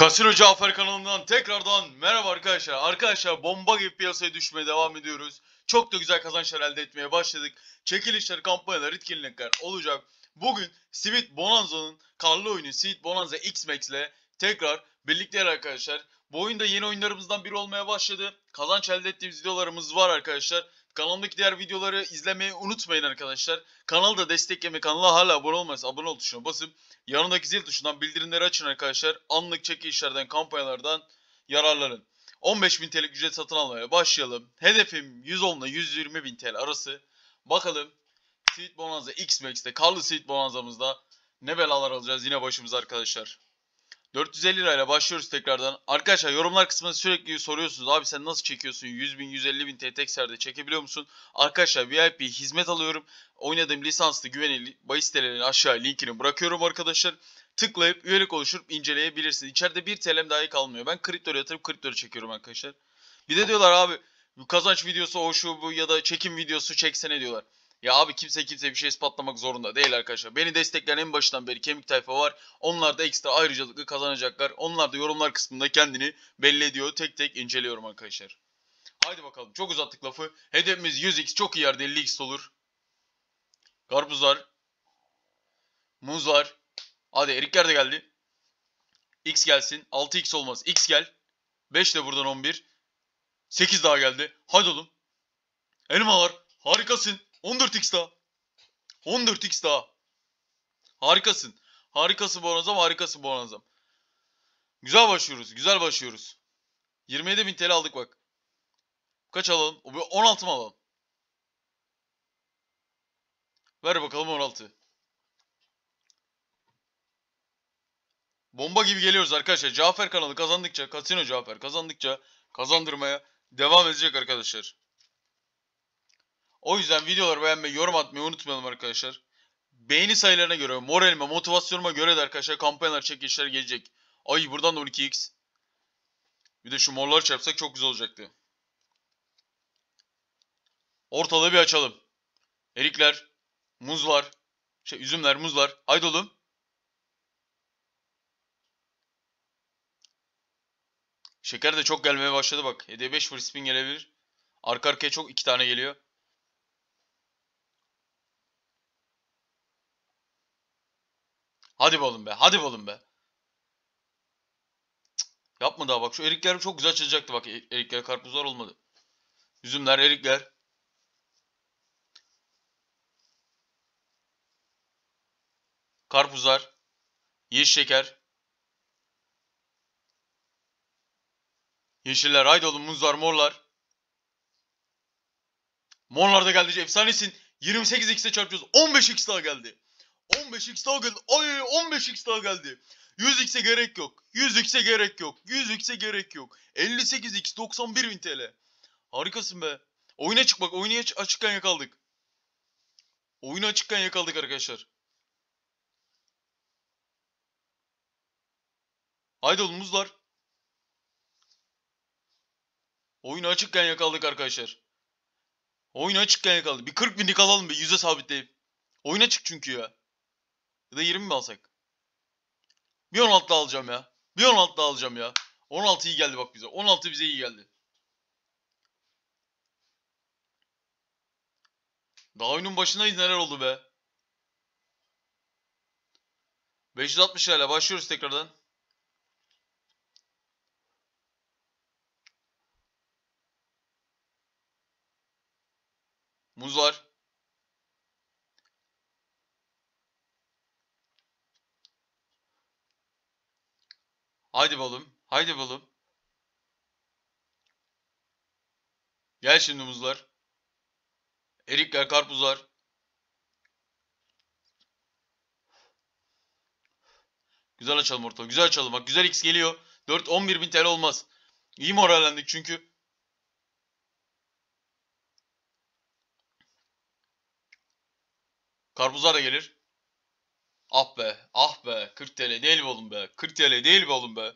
Casino Cafer kanalından tekrardan merhaba arkadaşlar. Arkadaşlar bomba gibi piyasaya düşmeye devam ediyoruz. Çok da güzel kazançlar elde etmeye başladık. Çekilişler, kampanyalar, etkinlikler olacak. Bugün Sweet Bonanza'nın karlı oyunu Sweet Bonanza X-Max ile tekrar birlikteyiz arkadaşlar. Bu oyunda yeni oyunlarımızdan biri olmaya başladı. Kazanç elde ettiğimiz videolarımız var arkadaşlar. Kanalımdaki diğer videoları izlemeyi unutmayın arkadaşlar. Kanalda desteklemek, kanala hala abone olmayasınız, abone ol tuşuna basıp yanındaki zil tuşundan bildirimleri açın arkadaşlar. Anlık çekilişlerden, kampanyalardan yararlanın. 15.000 TL'lik ücret satın almaya başlayalım. Hedefim 110 ile 120.000 TL arası. Bakalım Sweet Bonanza X-Max'te, karlı Sweet Bonanza'mızda ne belalar alacağız yine başımıza arkadaşlar. 450 lirayla başlıyoruz tekrardan. Arkadaşlar yorumlar kısmında sürekli soruyorsunuz. Abi sen nasıl çekiyorsun? 100.000, 150.000 TL tek seferde çekebiliyor musun? Arkadaşlar VIP hizmet alıyorum. Oynadığım lisanslı güvenilir bahis sitelerinin aşağı linkini bırakıyorum arkadaşlar. Tıklayıp üyelik oluşturup inceleyebilirsin. İçeride 1 TL'm dahi kalmıyor. Ben kriptoya yatırıp kriptoya çekiyorum arkadaşlar. Bir de diyorlar abi kazanç videosu o şu bu ya da çekim videosu çeksene diyorlar. Ya abi kimse bir şey ispatlamak zorunda değil arkadaşlar. Beni destekleyen en başından beri kemik tayfa var. Onlar da ekstra ayrıcalıklı kazanacaklar. Onlar da yorumlar kısmında kendini belli ediyor. Tek tek inceliyorum arkadaşlar. Haydi bakalım, çok uzattık lafı. Hedefimiz 100x, çok iyi yerde 50x olur. Karpuzlar. Muzlar. Hadi erikler de geldi. X gelsin. 6x olmaz. X gel. 5 de buradan 11. 8 daha geldi. Hadi oğlum. Elmalar. Harikasın. 14x daha. 14x daha. Harikasın. Harikasın Bonanzam. Harikasın Bonanzam. Güzel başlıyoruz. Güzel başlıyoruz. 27.000 TL aldık bak. Kaç alalım? 16 mı alalım? Ver bakalım 16. Bomba gibi geliyoruz arkadaşlar. Cafer kanalı kazandıkça, Casino Cafer kazandıkça kazandırmaya devam edecek arkadaşlar. O yüzden videoları beğenmeyi, yorum atmayı unutmayalım arkadaşlar. Beğeni sayılarına göre, moralime, motivasyonuma göre de arkadaşlar kampanyalar, çekilişler gelecek. Ay buradan da 12x. Bir de şu morları çarpsak çok güzel olacaktı. Ortalığı bir açalım. Erikler, muzlar, üzümler, muzlar. Haydi oğlum. Şeker de çok gelmeye başladı bak. Hediye 5 free spin gelebilir. Arka arkaya çok 2 tane geliyor. Hadi balım be. Hadi balım be. Cık, yapma daha bak. Şu erikler çok güzel açılacaktı. Bak erikler, karpuzlar olmadı. Üzümler, erikler. Karpuzlar. Yeşil şeker. Yeşiller. Haydi oğlum muzlar, morlar. Morlar da geldi. Efsanesin. 28x'e çarpıyoruz. 15x daha geldi. 15x daha geldi. Ay 15x daha geldi. 100x'e gerek yok. 100x'e gerek yok. 100x'e gerek yok. 58x 91.000 TL. Harikasın be. Oyuna çık bak. Oyuna açıkken yakaladık. Oyuna açıkken yakaladık arkadaşlar. Haydi oğlum muzlar. Oyuna açıkken yakaladık arkadaşlar. Oyuna açıkken yakaladık. Bir 40.000'lik alalım be. 100'e sabitleyip. Oyuna çık çünkü ya. Ya da 20 mi alsak? Bir 16 daha alacağım ya. Bir 16 daha alacağım ya. 16 iyi geldi bak bize. 16 bize iyi geldi. Daha oyunun başındayız, neler oldu be. 560 lirayla başlıyoruz tekrardan. Muzlar. Haydi balım. Haydi balım. Gel şimdi muzlar. Erikler, karpuzlar. Güzel açalım ortalığı. Güzel açalım. Bak güzel x geliyor. 4, 11.000 TL olmaz. İyi morallendik çünkü. Karpuzlar da gelir. Ah be, ah be. 40 TL değil mi oğlum be? 40 TL değil mi oğlum be?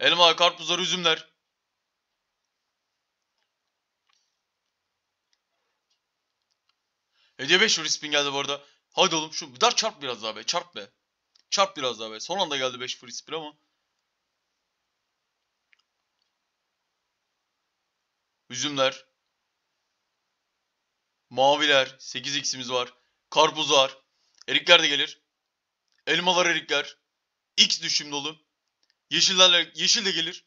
Elma, karpuzlar, üzümler. Hediye 5 free spin geldi bu arada. Haydi oğlum şu dar çarp biraz daha be. Çarp be. Çarp biraz daha be. Son anda geldi 5 free spin ama. Üzümler. Maviler. 8x'imiz var. Karpuz var. Erikler de gelir. Elmalar, erikler. X düş şimdi oğlum. Yeşiller, yeşil de gelir.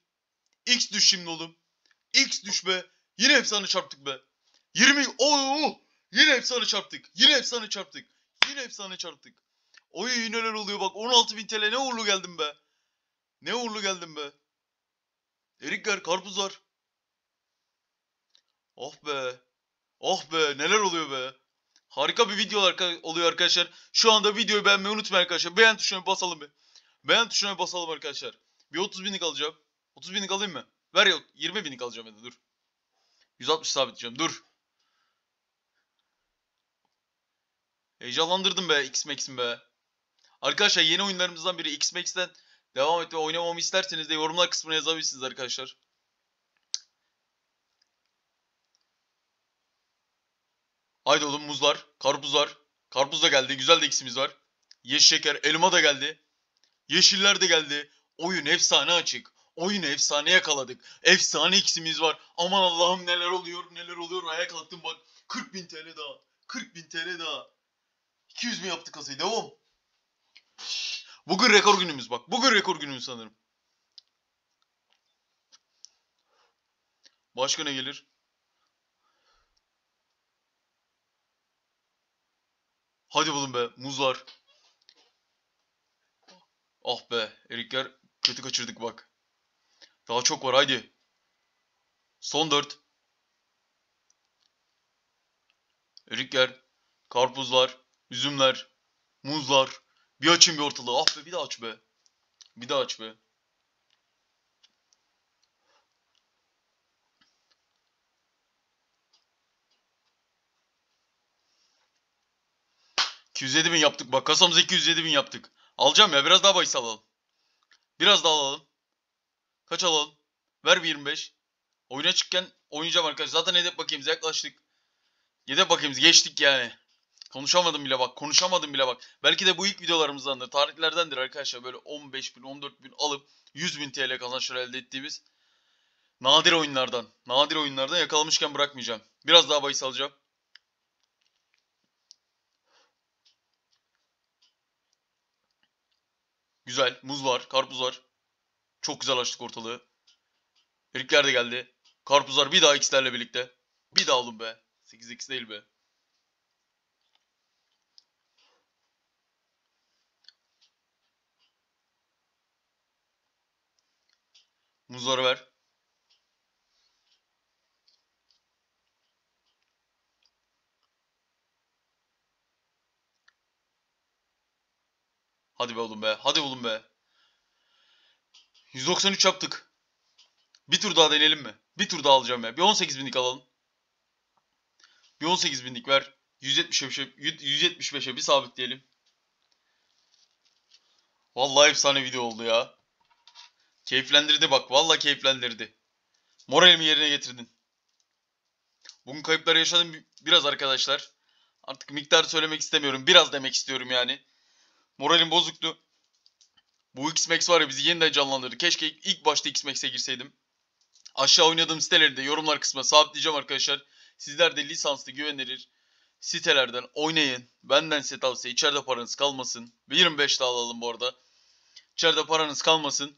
X düş şimdi oğlum. X düş be. Yine efsane çarptık be. 20. Oo! Yine efsane çarptık. Yine efsane çarptık. Yine efsane çarptık. Oy neler oluyor bak. 16.000 TL ne uğurlu geldim be. Ne uğurlu geldim be. Erikler, karpuzlar. Oh be. Oh be, neler oluyor be. Harika bir videolar oluyor arkadaşlar. Şu anda videoyu beğenmeyi unutmayın arkadaşlar. Beğen tuşuna basalım be. Beğen tuşuna basalım arkadaşlar. Bir 30.000'lik alacağım. 30.000'lik alayım mı? Ver yok. 20.000'lik alacağım hadi dur. 160 sabitleyeceğim. Dur. Heyecanlandırdım be X-Max'im be. Arkadaşlar yeni oyunlarımızdan biri X-Max'ten devam etme oynamamı isterseniz de yorumlar kısmına yazabilirsiniz arkadaşlar. Haydi oğlum muzlar, karpuzlar. Karpuz da geldi. Güzel de X'imiz var. Yeşil şeker, elma da geldi. Yeşiller de geldi. Oyun efsane açık. Oyunu efsane yakaladık. Efsane X'imiz var. Aman Allah'ım neler oluyor, neler oluyor. Ayağa kalktım bak. 40.000 TL daha. 40.000 TL daha. 200.000 yaptı kasayı. Devam. Bugün rekor günümüz bak. Bugün rekor günümüz sanırım. Başka ne gelir? Hadi bulun be. Muzlar. Ah be. Erikler kötü kaçırdık bak. Daha çok var haydi. Son 4. Erikler. Karpuzlar. Üzümler. Muzlar. Bir açın bir ortalığı. Ah be bir daha aç be. Bir daha aç be. ...207.000 yaptık. Bak kasamıza 207.000 yaptık. Alacağım ya. Biraz daha bahis alalım. Biraz daha alalım. Kaç alalım? Ver bir 25. Oyuna çıkken oynayacağım arkadaşlar. Zaten hedef bakiyemize yaklaştık. Hedef bakiyemizi geçtik yani. Konuşamadım bile bak. Konuşamadım bile bak. Belki de bu ilk videolarımızdandır. Tarihlerdendir arkadaşlar. Böyle 15.000, 14.000 alıp 100.000 TL kazançları elde ettiğimiz nadir oyunlardan. Nadir oyunlardan yakalamışken bırakmayacağım. Biraz daha bahis alacağım. Güzel. Muz var. Karpuz var. Çok güzel açtık ortalığı. Erikler de geldi. Karpuzlar bir daha X'lerle birlikte. Bir daha alın be. 8X değil be. Muzları ver. Hadi be oğlum be. Hadi oğlum be. 193 yaptık. Bir tur daha deneyelim mi? Bir tur daha alacağım ya. Bir 18.000'lik alalım. Bir 18.000'lik ver. 175'e bir sabitleyelim. Vallahi efsane video oldu ya. Keyiflendirdi bak. Vallahi keyiflendirdi. Moralimi yerine getirdin. Bugün kayıplar yaşadım biraz arkadaşlar. Artık miktarı söylemek istemiyorum. Biraz demek istiyorum yani. Moralim bozuktu. Bu X-Max var ya bizi yeniden canlandırdı. Keşke ilk başta X-Max'e girseydim. Aşağı oynadığım siteleri de yorumlar kısmına sabitleyeceğim arkadaşlar. Sizler de lisanslı güvenilir sitelerden oynayın. Benden size tavsiye, içeride paranız kalmasın. 25 daha alalım bu arada. İçeride paranız kalmasın.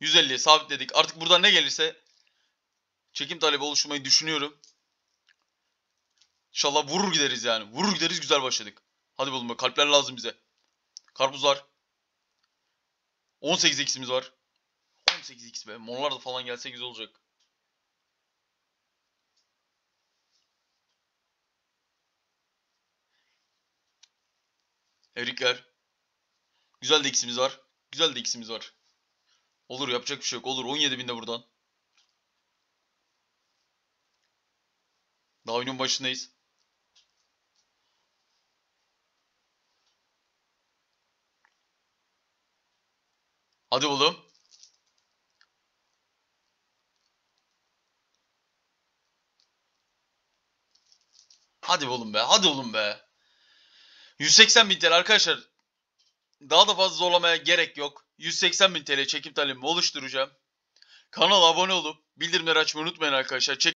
150'ye sabitledik. Artık buradan ne gelirse çekim talebi oluşturmayı düşünüyorum. İnşallah vurur gideriz yani. Vurur gideriz, güzel başladık. Hadi oğlum be, kalpler lazım bize. Karpuzlar. 18x'imiz var. 18x be. Morlar da falan gelse güzel olacak. Erikler. Güzel de x'imiz var. Güzel de x'imiz var. Olur, yapacak bir şey yok. Olur, 17.000 de buradan. Daha oyunun başındayız. Hadi oğlum. Hadi oğlum be. Hadi oğlum be. 180.000 TL arkadaşlar. Daha da fazla zorlamaya gerek yok. 180.000 TL çekim talebimi oluşturacağım. Kanala abone olup bildirimleri açmayı unutmayın arkadaşlar.